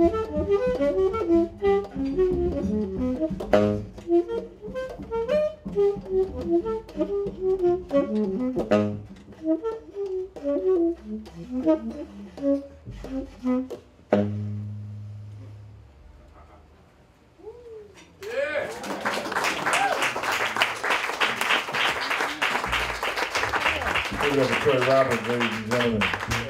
Ladies and gentlemen.